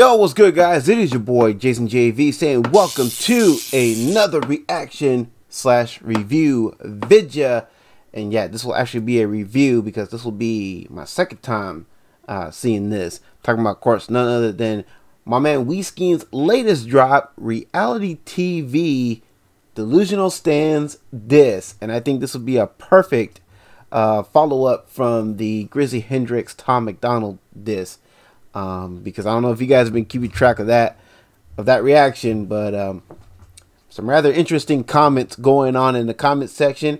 Yo, what's good, guys? It is your boy Jason Jay V saying welcome to another reaction slash review vidya. And yeah, this will actually be a review because this will be my second time seeing this. Talking about, of course, none other than my man We Skeem's latest drop, Reality TV Delusional Stans Diss. And I think this will be a perfect follow up from the Grizzly Hendrix Tom MacDonald diss. Because I don't know if you guys have been keeping track of that reaction, but some rather interesting comments going on in the comment section.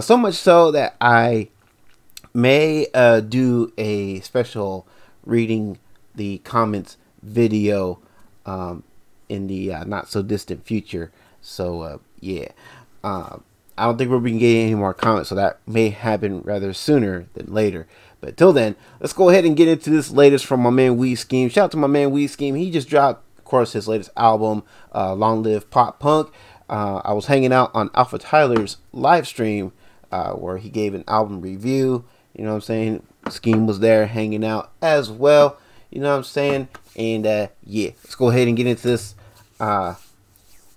So much so that I may do a special reading the comments video in the not so distant future. So yeah, I don't think we'll be getting any more comments, so that may happen rather sooner than later. But till then, let's go ahead and get into this latest from my man We Skeem. Shout out to my man We Skeem. He just dropped, of course, his latest album, Long Live Pop Punk. I was hanging out on Alpha Tyler's live stream where he gave an album review. You know what I'm saying? Skeem was there hanging out as well. You know what I'm saying? And yeah, let's go ahead and get into this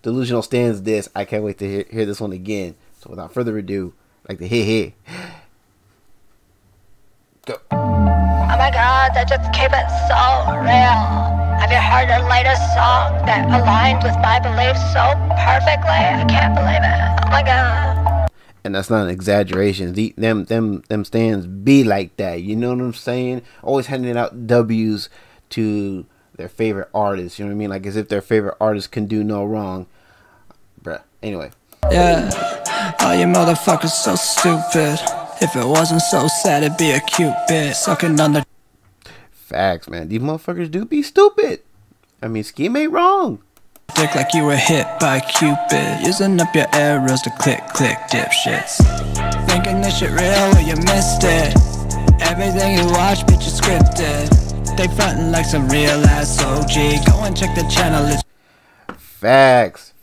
Delusional Stans Diss. I can't wait to hear this one again. So without further ado, like the hit. Go. Oh my god, that just came in so real. Have you heard her latest song that aligned with my beliefs so perfectly? I can't believe it. Oh my god. And that's not an exaggeration. Them stands be like that. You know what I'm saying? Always handing out W's to their favorite artists. You know what I mean? Like as if their favorite artist can do no wrong. Bruh. Anyway. Yeah. Oh, you motherfuckers so stupid. If it wasn't so sad, it'd be a cute bit. Sucking on the facts, man. These motherfuckers do be stupid. I mean, Skeem ain't wrong. Dick like you were hit by Cupid. Using up your arrows to click, dipshits. Thinking this shit real, well, you missed it. Everything you watch, bitch, is scripted. They frontin' like some real ass OG. Go and check the channel. It's facts.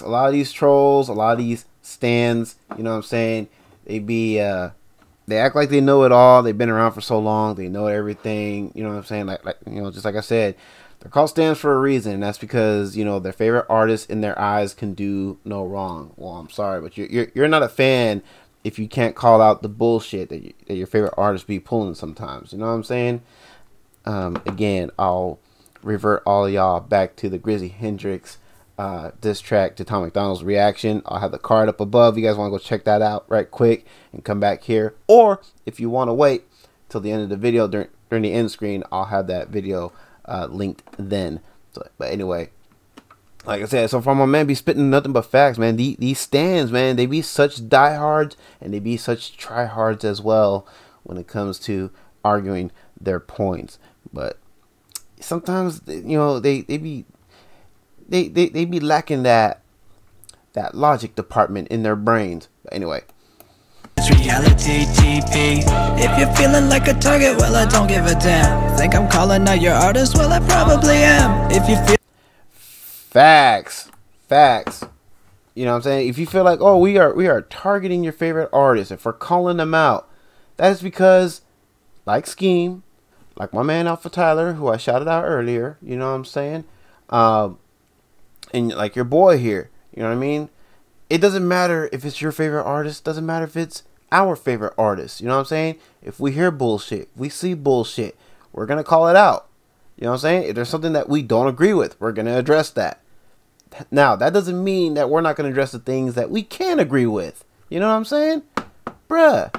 A lot of these trolls, a lot of these stands, you know what I'm saying? They act like they know it all. They've been around for so long. They know everything. You know what I'm saying? Like you know, just like I said, they're called stans for a reason. And that's because, you know, their favorite artist in their eyes can do no wrong. Well, I'm sorry, but you're not a fan if you can't call out the bullshit that, that your favorite artist be pulling sometimes. You know what I'm saying? Again, I'll revert all y'all back to the Grizzly Hendrix diss track to Tom MacDonald's reaction. I'll have the card up above. You guys want to go check that out right quick and come back here, or if you want to wait till the end of the video during the end screen, I'll have that video linked then. So, but anyway, like I said, so far my man be spitting nothing but facts, man. These stans, man, they be such diehards and they be such tryhards as well when it comes to arguing their points. But sometimes, you know, they be lacking that logic department in their brains. But anyway. It's Reality TV. If you're feeling like a target, well, I don't give a damn. Think I'm calling out your artist? Well, I probably am. If you feel facts. You know what I'm saying? If you feel like, oh, we are targeting your favorite artist, if we're calling them out, that is because, like Skeem, like my man Alpha Tyler, who I shouted out earlier, you know what I'm saying? And like your boy here, you know what I mean? It doesn't matter if it's your favorite artist. Doesn't matter if it's our favorite artist. You know what I'm saying? If we hear bullshit, we see bullshit, we're going to call it out. You know what I'm saying? If there's something that we don't agree with, we're going to address that. Now, that doesn't mean that we're not going to address the things that we can agree with. You know what I'm saying? Bruh,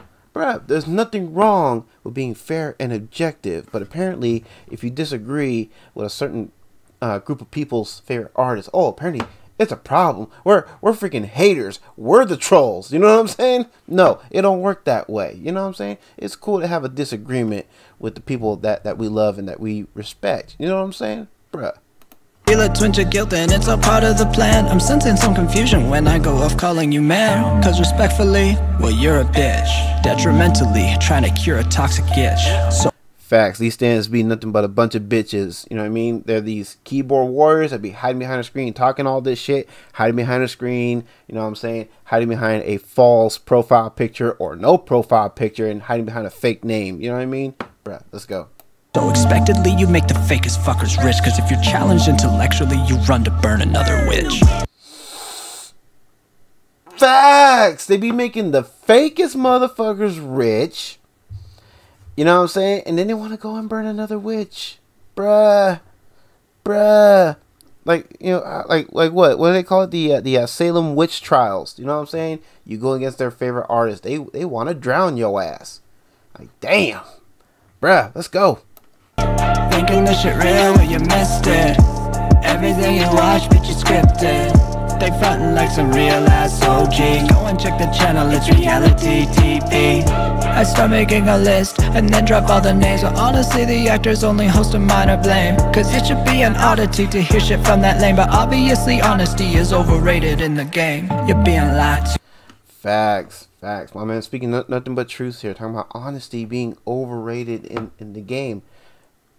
there's nothing wrong with being fair and objective. But apparently, if you disagree with a certain group of people's favorite artists, oh, apparently it's a problem. We're freaking haters. We're the trolls. You know what I'm saying? No, it don't work that way. You know what I'm saying? It's cool to have a disagreement with the people that we love and that we respect. You know what I'm saying? Bruh. Feel a twinge of guilt and it's all part of the plan. I'm sensing some confusion when I go off calling you man. Cause respectfully, well, you're a bitch. Detrimentally trying to cure a toxic itch. So facts. These stans be nothing but a bunch of bitches. You know what I mean? They're these keyboard warriors that be hiding behind a screen, talking all this shit, hiding behind a screen, you know what I'm saying? Hiding behind a false profile picture or no profile picture and hiding behind a fake name. You know what I mean? Bruh, let's go. So expectedly, you make the fakest fuckers rich, cause if you're challenged intellectually, you run to burn another witch. Facts! They be making the fakest motherfuckers rich. You know what I'm saying? And then they want to go and burn another witch. Bruh. Bruh. Like, you know, like what do they call it? The Salem witch trials. You know what I'm saying? You go against their favorite artist. They want to drown your ass. Like, damn. Bruh, let's go. Thinking this shit real, but you missed it. Everything you watch, bitch, you scripted. They frontin' like some real ass OG. Go and check the channel, it's Reality TV. I start making a list and then drop all the names. But honestly, the actors only host a minor blame. Cause it should be an oddity to hear shit from that lame. But obviously, honesty is overrated in the game. You're being lied to. Facts. Facts. My man, speaking nothing but truth here. Talking about honesty being overrated in the game.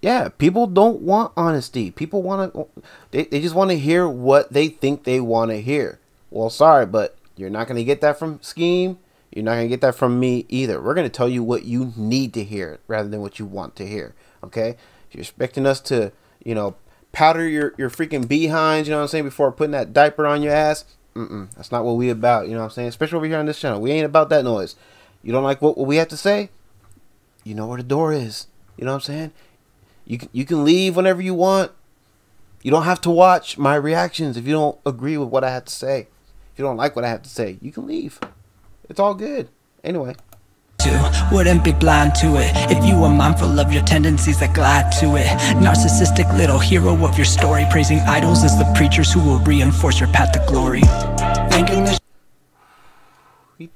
Yeah, people don't want honesty. People want to... They just want to hear what they think they want to hear. Well, sorry, but you're not going to get that from Skeem. You're not going to get that from me either. We're going to tell you what you need to hear rather than what you want to hear. Okay? If you're expecting us to, you know, powder your freaking behinds, you know what I'm saying, before putting that diaper on your ass... Mm-mm, that's not what we about, you know what I'm saying? Especially over here on this channel. We ain't about that noise. You don't like what we have to say? You know where the door is. You know what I'm saying? You can leave whenever you want. You don't have to watch my reactions if you don't agree with what I have to say. If you don't like what I have to say, you can leave. It's all good. Anyway. Wouldn't be blind to it if you were mindful of your tendencies that glide to it. Narcissistic little hero of your story, praising idols as the preachers who will reinforce your path to glory. Thinking this,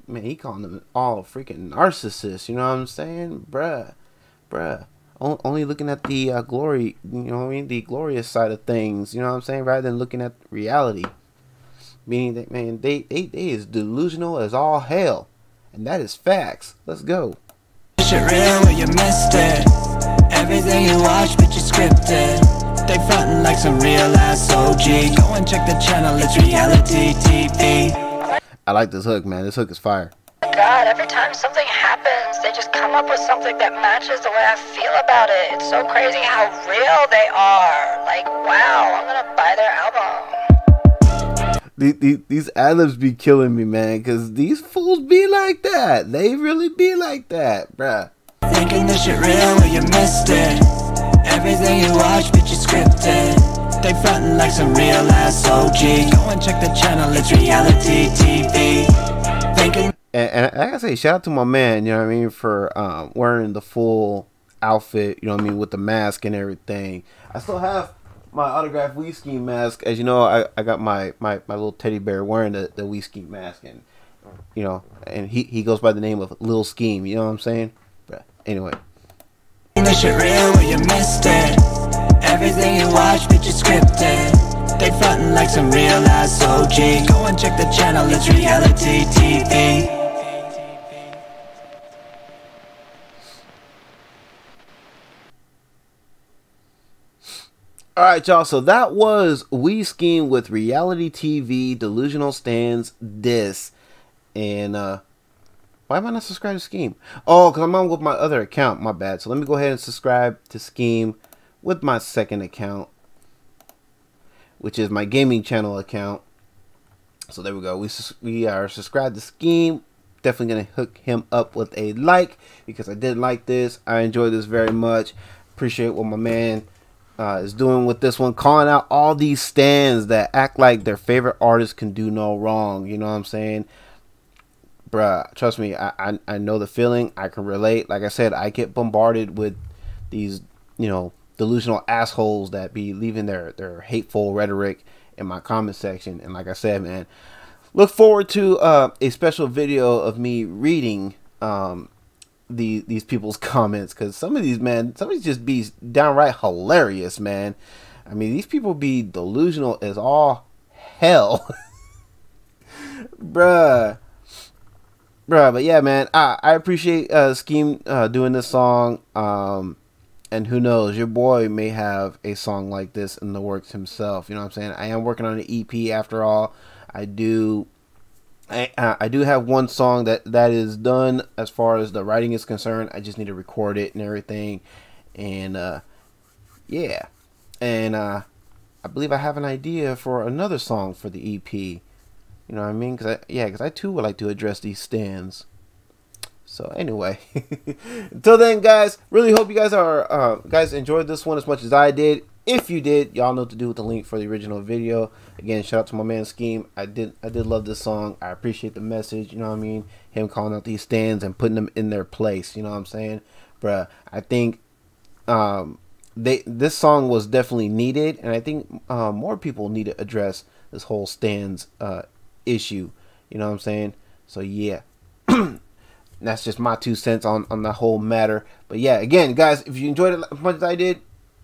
man, he calling them all freaking narcissists. You know what I'm saying, bruh, bruh. Only looking at the glory, you know what I mean, the glorious side of things. You know what I'm saying, rather than looking at reality. Meaning that, man, they is delusional as all hell. And that is facts. Let's go. Shit real, but you missed it. Everything you watch, but you scripted. They frontin' like some real ass OG. Go and check the channel, it's Reality TV. I like this hook, man. This hook is fire. God, every time something happens, they just come up with something that matches the way I feel about it. It's so crazy how real they are. Like, wow, I'm gonna buy their album. These ad-libs be killing me, man, because these fools be like that. They really be like that, bruh. Thinking this shit real, but you missed it. Everything you watch, bitch, you scripted. They frontin' like some real ass OG. Go and check the channel, it's Reality TV. Thinking... And I gotta say, shout out to my man, you know what I mean, for wearing the full outfit, you know what I mean, with the mask and everything. I still have... my autographed We Skeem mask. As you know, I got my little teddy bear wearing the We Skeem mask, and you know, and he goes by the name of Lil Skeem, you know what I'm saying? But anyway. This shit real, but you missed it. Everything you watch, bitch, you scripted. They frontin' like some real ass OG. Go and check the channel, it's Reality TV. Alright, y'all, so that was We Skeem with Reality TV Delusional Stans Diss. And, why am I not subscribed to Skeem? Oh, because I'm on with my other account. My bad. So let me go ahead and subscribe to Skeem with my second account, which is my gaming channel account. So there we go. We are subscribed to Skeem. Definitely going to hook him up with a like because I did like this. I enjoyed this very much. Appreciate what my man... is doing with this one, calling out all these stans that act like their favorite artist can do no wrong. You know what I'm saying, bruh? Trust me, I know the feeling. I can relate. Like I said, I get bombarded with these, you know, delusional assholes that be leaving their hateful rhetoric in my comment section. And like I said, man, look forward to a special video of me reading these people's comments, because some of these, man, some of these just be downright hilarious, man. I mean, these people be delusional as all hell. bruh But yeah, man, I appreciate Skeem doing this song, and who knows, your boy may have a song like this in the works himself. You know what I'm saying? I am working on an EP after all. I do have one song that is done as far as the writing is concerned. I just need to record it and everything, And yeah, and I believe I have an idea for another song for the EP. You know what I mean? Cause I too would like to address these stans. So anyway, until then, guys, really hope you guys are enjoyed this one as much as I did. If you did, y'all know what to do with the link for the original video. Again, shout out to my man Skeem. I did love this song. I appreciate the message, you know what I mean? Him calling out these stans and putting them in their place, you know what I'm saying? Bruh, I think this song was definitely needed, and I think more people need to address this whole stans issue, you know what I'm saying? So yeah. That's just my 2 cents on the whole matter. But yeah, again, guys, if you enjoyed it as much as I did,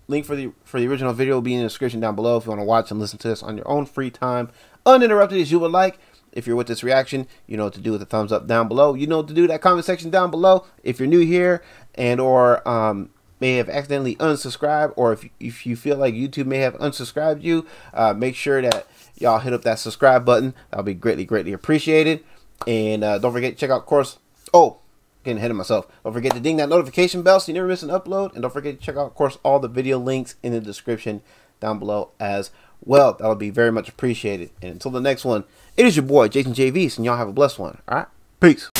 link for the original video will be in the description down below if you want to watch and listen to this on your own free time, uninterrupted as you would like. If you're with this reaction, you know what to do with the thumbs up down below. You know what to do that comment section down below. If you're new here and or may have accidentally unsubscribed, or if you feel like YouTube may have unsubscribed you, make sure that y'all hit up that subscribe button. That'll be greatly appreciated. And don't forget to check out, of course, getting ahead of myself. Don't forget to ding that notification bell so you never miss an upload. And don't forget to check out, of course, all the video links in the description down below as well. That'll be very much appreciated. And until the next one, it is your boy, Jason Jay V, and y'all have a blessed one. All right? Peace.